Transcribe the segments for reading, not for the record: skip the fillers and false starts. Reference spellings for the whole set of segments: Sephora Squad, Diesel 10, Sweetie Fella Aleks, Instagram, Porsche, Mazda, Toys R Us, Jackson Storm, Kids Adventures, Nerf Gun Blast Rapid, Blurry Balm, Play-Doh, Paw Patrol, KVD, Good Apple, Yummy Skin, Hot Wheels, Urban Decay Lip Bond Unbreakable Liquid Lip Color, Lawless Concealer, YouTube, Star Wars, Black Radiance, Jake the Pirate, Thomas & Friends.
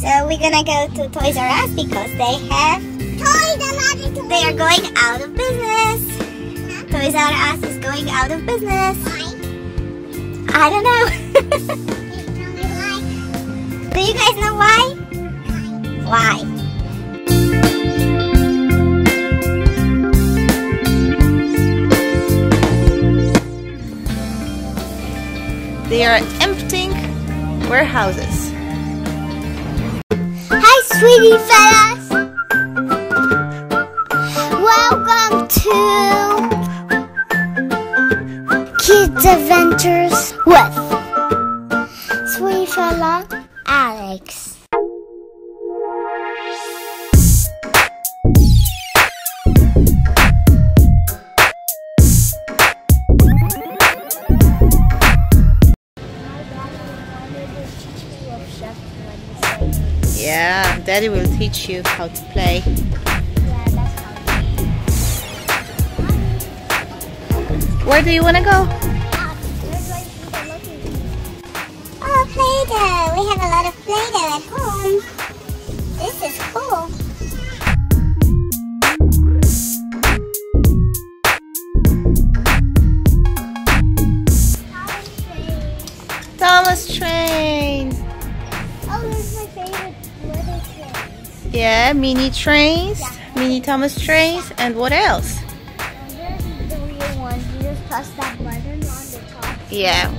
So we're gonna go to Toys R Us because they have toys. They are going out of business. Huh? Toys R Us is going out of business. Why? I don't know. Why? Do you guys know why? Why? Why? They are emptying warehouses. Hi, sweetie fellas! Welcome to Kids Adventures with Sweetie Fella Alex. Yeah, Daddy will teach you how to play. Yeah, that's how. Where do you want to go? Oh, Play-Doh! We have a lot of Play-Doh at home. This is cool. Thomas trains. Oh, this is my favorite little trains. Yeah, mini trains, yeah. Mini Thomas trains, yeah. And what else? And there's the real one. You just press that button on the top. Yeah.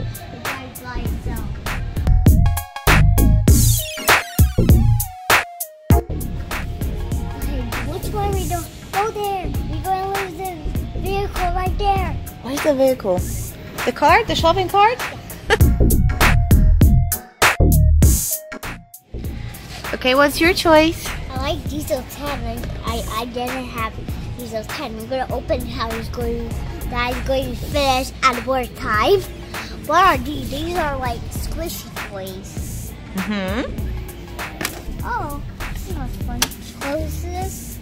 It drives by itself. Which one we don't go there? We're going to lose the vehicle right there. Where's the vehicle? The cart? The shopping cart? Yeah. Okay, what's your choice? I like Diesel 10. I didn't have Diesel 10. I'm gonna open how it's going. That is going to finish at what time? What are these? These are like squishy toys. Mm-hmm. Oh, this is not fun. Close this.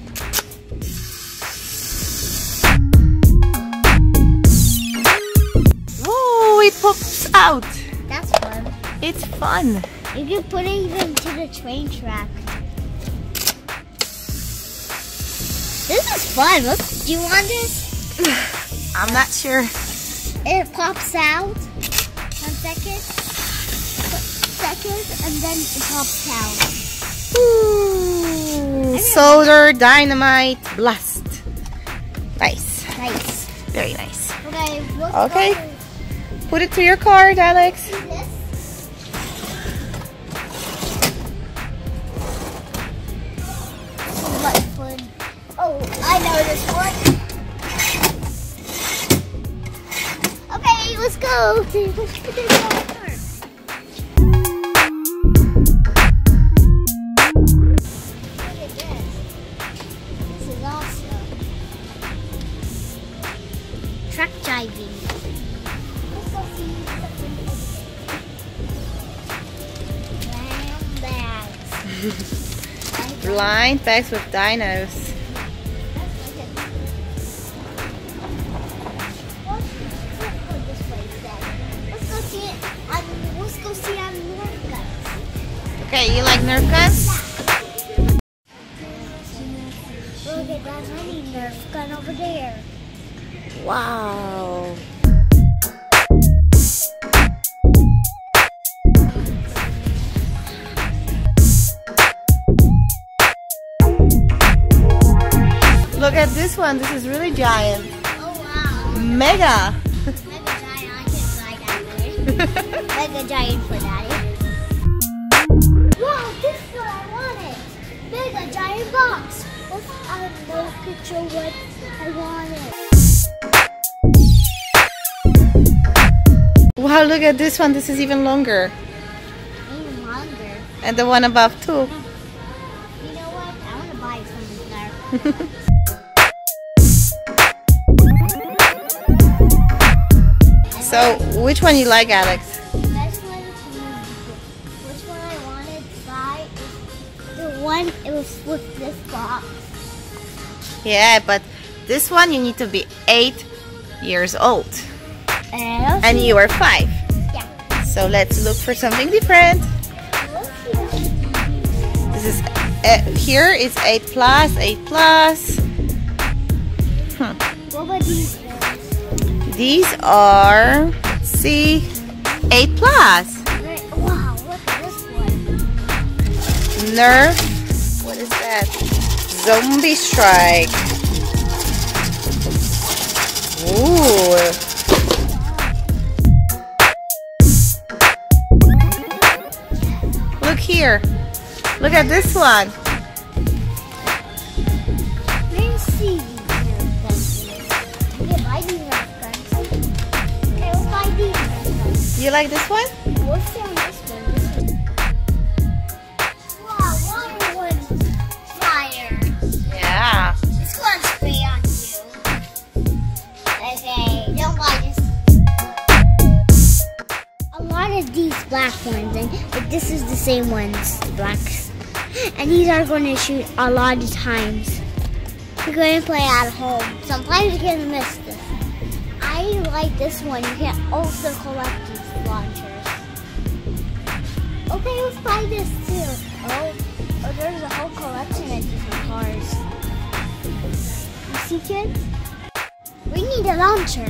Whoa! It pops out. That's fun. It's fun. You can put it even to the train track. This is fun. Look, do you want this? I'm not sure. It pops out. 1 second, and then it pops out. Ooh! Solder dynamite blast. Nice. Nice. Very nice. Okay. Okay. Put it to your card, Alex. I know this one. Okay, let's go. Let's put this on first. Look at this. This is awesome. Truck driving. Let's go see something. Blind bags. Blind bags with dinos. Okay, you like Nerf guns? Look at that mini Nerf gun over there. Wow. Look at this one. This is really giant. Oh, wow. Mega. Mega giant. I can buy that one. Mega giant for Daddy. Wow, this is what I wanted. Big, a giant box. I have no picture what I wanted. Wow, look at this one. This is even longer. Even longer. And the one above too. You know what? I want to buy something there. So, which one you like, Alex? One, it was with this box. Yeah, but this one you need to be 8 years old. And you are 5. Yeah. So let's look for something different. here is A+. What were these? These are, let's see, A+. Wow, what's this one? Nerf, what is that? Zombie Strike. Ooh. Here, look at this one. Let me see these. Can I buy these Nerf guns? Okay, we'll buy these Nerf guns. You like this one? What's on this one? Wow, water would fire. Yeah. It's gonna spray on you. Okay, don't buy this. These black ones, but this is the same ones, the blacks. And these are going to shoot a lot of times. We're going to play at home. Sometimes you can miss this. I like this one. You can also collect these launchers. Okay, let's buy this too. Oh, there's a whole collection of different cars. You see, kids? We need a launcher.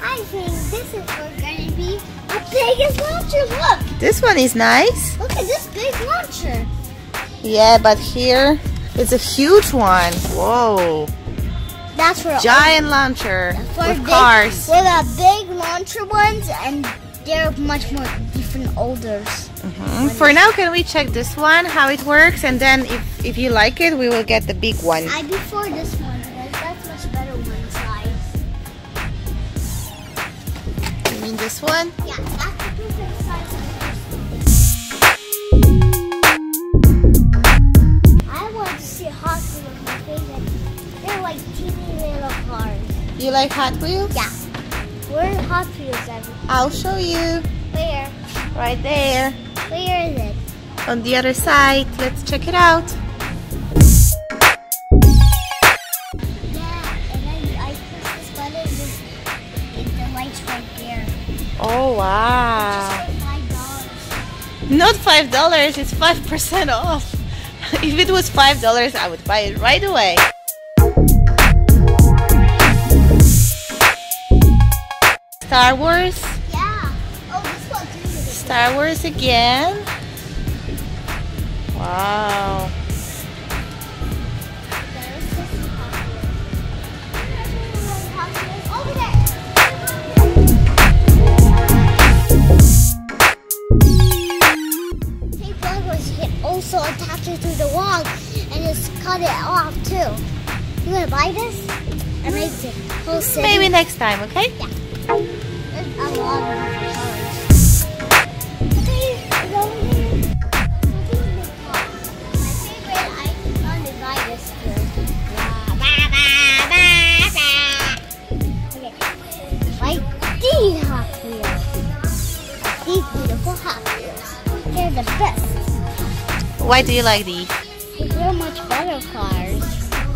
I think this is going to be the biggest launcher, look! This one is nice. Look at this big launcher. Yeah, but here it's a huge one. Whoa. That's for giant launcher with cars. We're the big launcher ones, and they're much more different olders. Mm-hmm. For now, can we check this one, how it works? And then if you like it, we will get the big one. I prefer this one, because that's much better one size. This one? Yeah, that's the perfect size of the first one. I want to see Hot Wheels, my favorite. They're like teeny little cars. You like Hot Wheels? Yeah. Where are Hot Wheels at? I'll show you. Where? Right there. Where is it? On the other side. Let's check it out. Yeah, and then I push this button and just get the lights right there. Oh wow! $5. Not $5. It's 5% off. If it was $5, I would buy it right away. Star Wars. Yeah. Oh, this one too. Star Wars again. Wow. Also attach it to the wall and just cut it off too. You gonna buy this? Amazing. Whole city. Maybe next time, okay? Yeah. There's a lot of colors. My favorite, I want to buy this too. Okay. Like these Hot Wheels. These beautiful Hot Wheels. They're the best. Why do you like these? They're much better cars.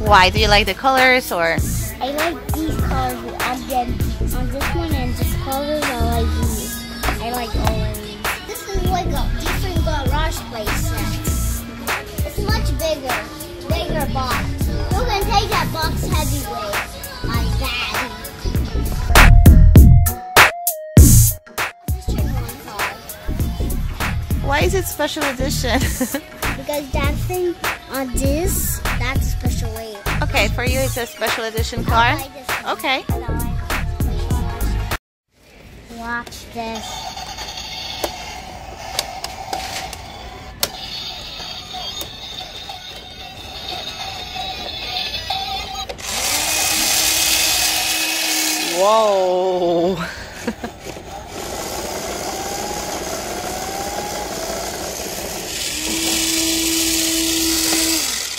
Why? Do you like the colors or? I like these cars and then on this one and this colors I like these. I like all of these. This is like a different garage place now. It's much bigger box. We're gonna take that box heavyweight. My dad. Just check one car. Why is it special edition? Because that thing on this, that's special way. Okay, for you it's a special edition car? Okay. Watch this. Whoa.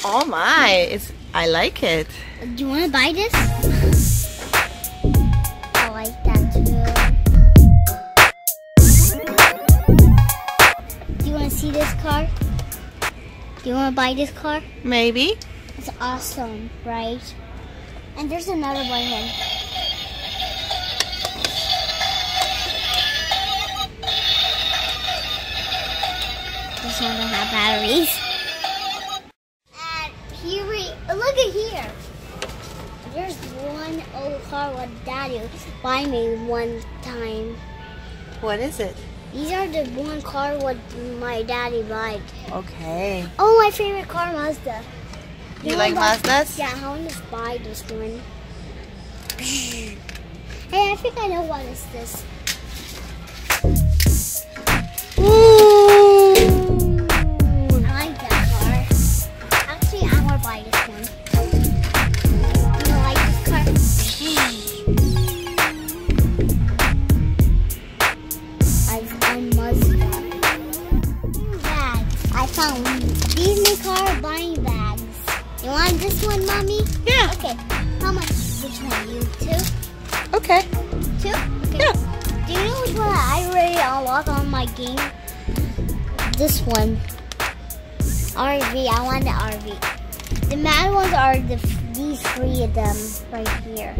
Oh my, I like it. Do you want to buy this? I like that too. Do you want to see this car? Do you want to buy this car? Maybe. It's awesome, right? And there's another one here. This one doesn't have batteries. to buy me one time. What is it? These are the one car what my daddy bought. Okay. Oh, my favorite car, Mazda. You like Mazdas? Yeah, I want to buy this one. Hey, I think I know what is this. Ooh! I like that car. Actually, I want to buy this one. Do you like this car? I must buy bags. I found these new car buying bags. You want this one, Mommy? Yeah. Okay. How much? Which one? You two? Okay. Two? Okay. Yeah. Do you know which one I already unlocked on my game? This one. RV. I want the RV. The mad ones are these three of them right here.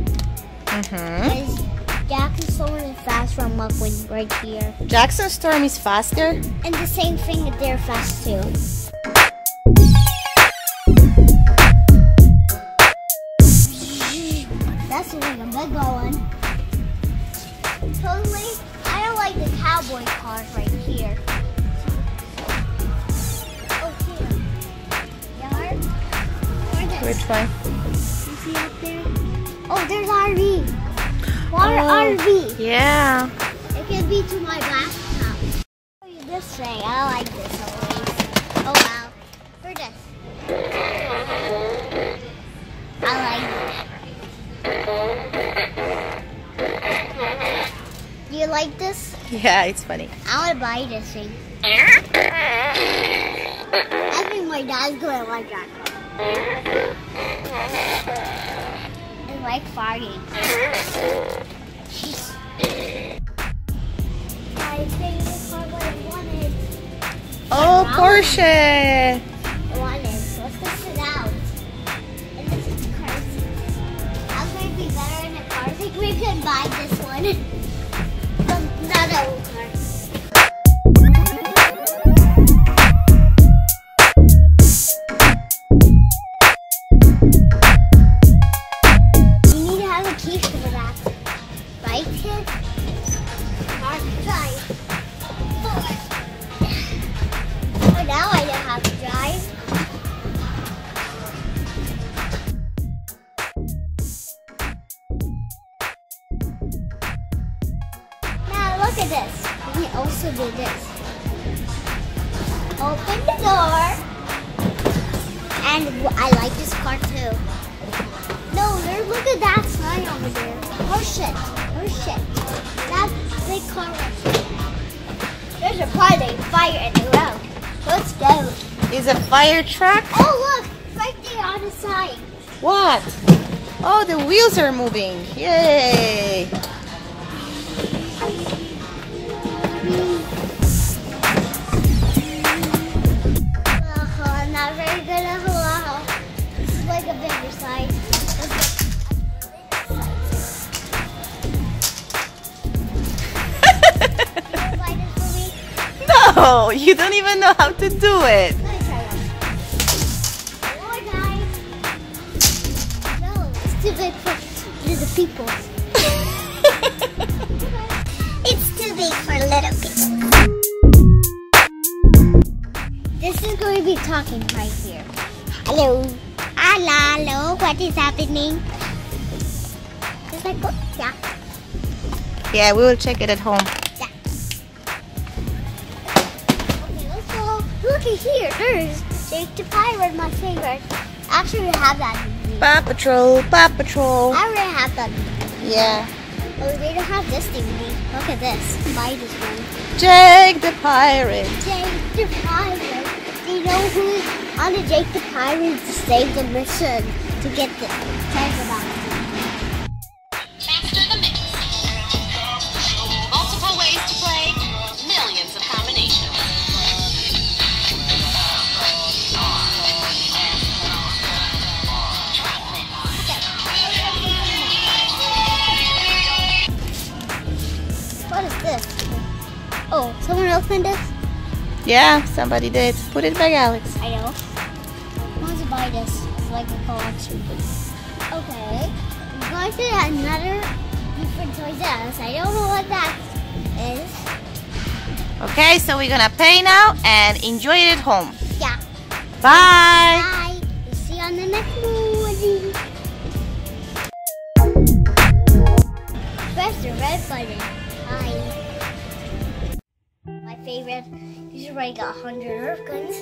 Mm-hmm. Jackson Storm and Fast from Mugwin right here. Jackson Storm is faster? And the same thing, they're fast too. That's like a big one. Totally, I don't like the cowboy cars right here. Oh, here. Yard? Or this? Which one? You see up there? Oh, there's RV. Water RV. Yeah. It could be to my laptop. This thing, I like this always. Oh, wow. For this. I like this. Do you like this? Yeah, it's funny. I want to buy this thing. I think my dad's going to like that car. I like farting. My favorite car what I wanted. Oh, Porsche! I wanted. Let's test it out. And this is the car seat. I was going to be better in a car seat. We can buy this one. Another old car. You need to have a key for that. Right, kid? Hard to drive. Oh, now I don't have to drive. Look at this. We also do this. Open the door. And I like this car too. No, look at that sign over there. Porsche. Porsche. That big car right here. There's a probably fire in the road. Let's go. Is a fire truck? Oh, look. Right there on the side. What? Oh, the wheels are moving. Yay. Oh, you don't even know how to do it. Let me try that. Hello, guys. No, it's too big for little people. It's too big for little people. This is going to be talking right here. Hello. Hello, hello. What is happening? Is that good? Yeah. Yeah, we will check it at home. Look here, there's Jake the Pirate, my favorite. Actually, we have that. Paw Patrol, Paw Patrol. I already have that. Yeah. But we don't have this thing. Look at this. Buy this one. Jake the Pirate. Jake the Pirate. Do you know who on the Jake the Pirate to save the mission to get the treasure box? Master the mix. Multiple ways to play. Millions of combinations. Oh, someone opened this? Yeah, somebody did. Put it back, Alex. I know. I want to buy this. It's like a collection. Okay. We're going to another one for Toys R Us. I don't know what that is. Okay, so we're gonna pay now and enjoy it at home. Yeah. Bye. Bye. We'll see you on the next movie. Press the red button. Hi. My favorite. He's already got 100 Nerf guns.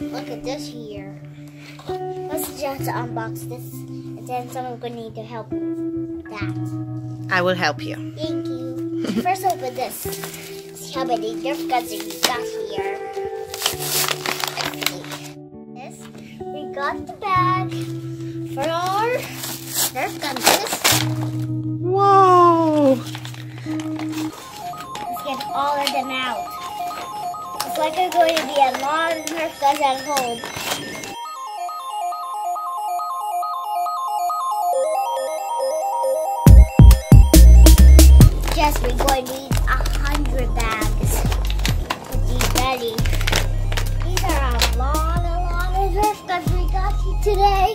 Look at this here. Let's just unbox this, and then someone's going to need to help with that. I will help you. Thank you. First, open this. See how many Nerf guns we got here. This, we got the bag for our Nerf guns. Whoa! Let's get all of them out. It's like there's going to be a lot of Nerf guns at home. Yes, we're going to need 100 bags to be ready. These are a lot of Nerf guns we got today.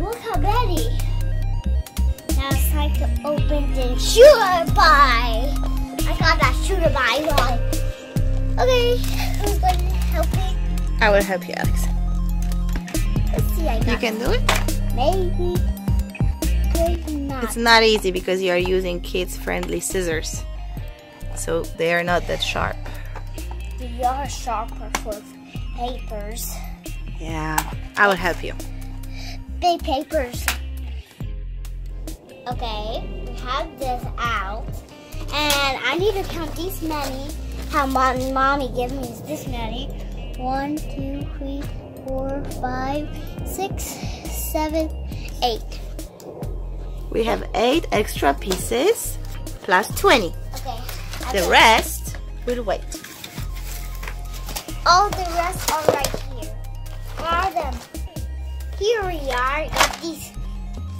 Look how many. Now it's time to open the shooter buy. I got that shooter buy on. Okay, who's going to help me? I will help you, Alex. Let's see, I got it. You can do it? Maybe. It's not easy because you are using kids-friendly scissors, so they are not that sharp. They are sharper for papers. Yeah, I will help you. Big papers. Okay, we have this out, and I need to count these many. How mommy gives me is this many. 1, 2, 3, 4, 5, 6, 7, 8. We have 8 extra pieces plus 20. Okay. The rest will wait. All the rest are right here. Are them. Here we are. Got these.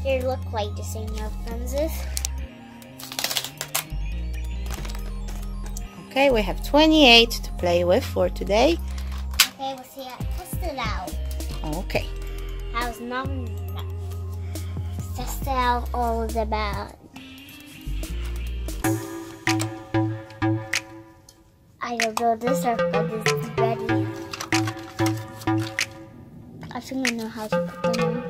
They look like the same Nerf guns. Okay, we have 28 to play with for today. Okay, we'll see how to test it out. Okay. How's mom? Test out all of the bags. I don't know, this Nerf gun is ready. I think I know how to put them on.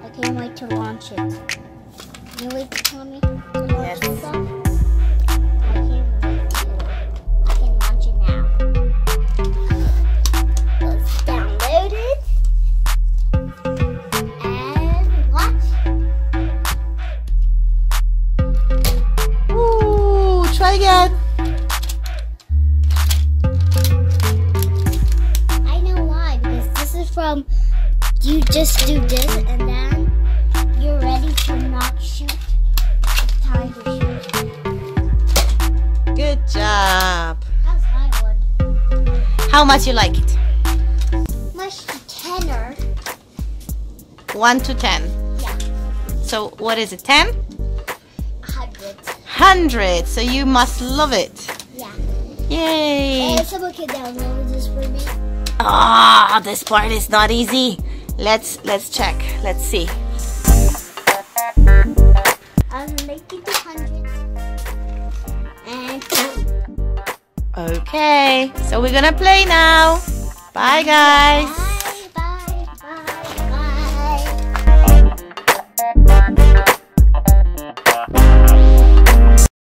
I can't wait to launch it. Can you wait to tell me to launch this stuff? You just do this and then you're ready to not shoot. It's time to shoot. Good job. That was my one. How much you like it? Much to 10 or 1 to 10. Yeah. So what is it? 10? 100. So you must love it. Yeah. Yay! Hey, someone can download this for me. Ah, this part is not easy. Let's check. Let's see. I'm making 200. Okay, so we're gonna play now. Bye guys.